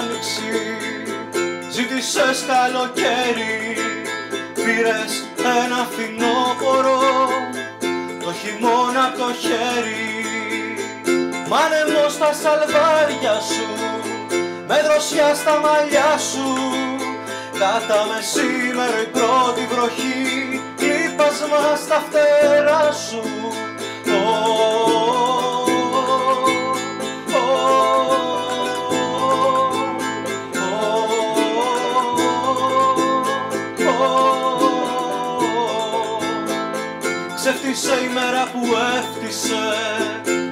άνοιξη, ζήτησες καλοκαίρι, πήρες ένα φθινόπορο, το χειμώνα απ' το χέρι. Μ' άνεμο στα σαλβάρια σου, με δροσιά στα μαλλιά σου, κατά μεσήμερη πρώτη βροχή, κλείπασμα στα φτερά σου. Ξέφτισε η μέρα που έφτισε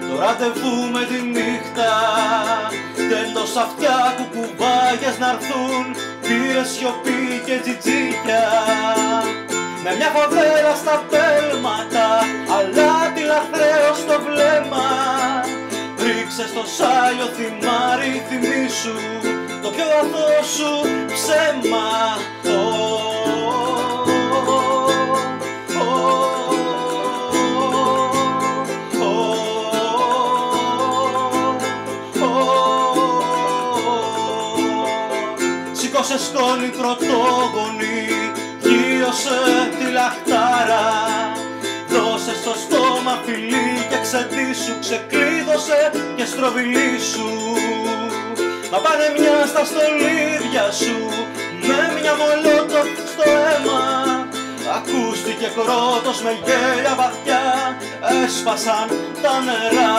το ραντεβού με τη νύχτα. Τέλος αυτιά κουκουμπάγιας να'ρθούν, πήρες σιωπή και τζιτζίκια. Με μια φοδέλα στα πέλματα, αλάτι λαθρέω στο βλέμμα. Ρίξε στο σάλιο θυμάρι, θυμήσου το πιο αθώο σου ψέμα. Σήκωσε στον ικροτόγονη, γύρωσε τη λαχτάρα. Δώσε στο στόμα φιλί και ξεντήσου, ξεκλείδωσε και στροβιλήσου. Μα πάνε μια στα στολίδια σου, με μια Molotov στο αίμα. Ακούστηκε κρότος με γέλια βαθιά, έσπασαν τα νερά.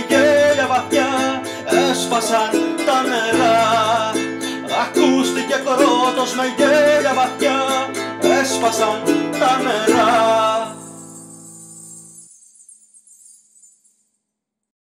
Ακούστηκε κρότος με γέλια βαθιά, έσπασαν τα νερά. Ακούστηκε κρότος με γέλια βαθιά, έσπασαν τα νερά.